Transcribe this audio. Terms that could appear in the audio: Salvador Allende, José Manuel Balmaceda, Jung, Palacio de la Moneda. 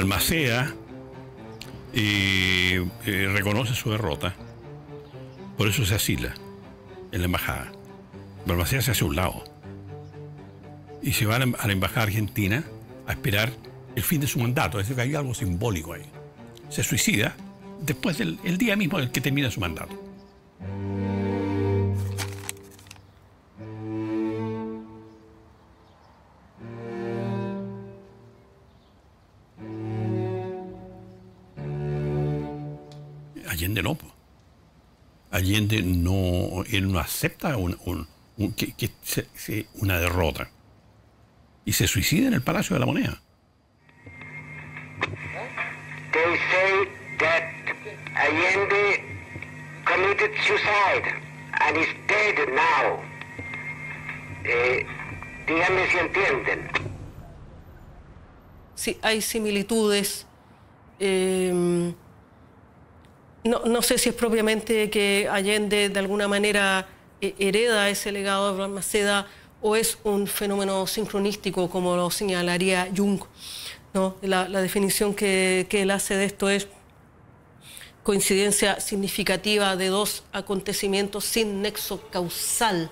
Balmaceda reconoce su derrota, por eso se asila en la embajada. Balmaceda se hace a un lado y se va a la embajada argentina a esperar el fin de su mandato. Es decir, que hay algo simbólico ahí. Se suicida después del día mismo en el que termina su mandato. Allende no. Allende no, él no acepta una derrota. Y se suicida en el Palacio de la Moneda. They say that Allende committed suicide and is dead now. Díganme si entienden. Sí, hay similitudes. No sé si es propiamente que Allende de alguna manera hereda ese legado de Balmaceda o es un fenómeno sincronístico, como lo señalaría Jung, ¿no? La definición que él hace de esto es coincidencia significativa de dos acontecimientos sin nexo causal.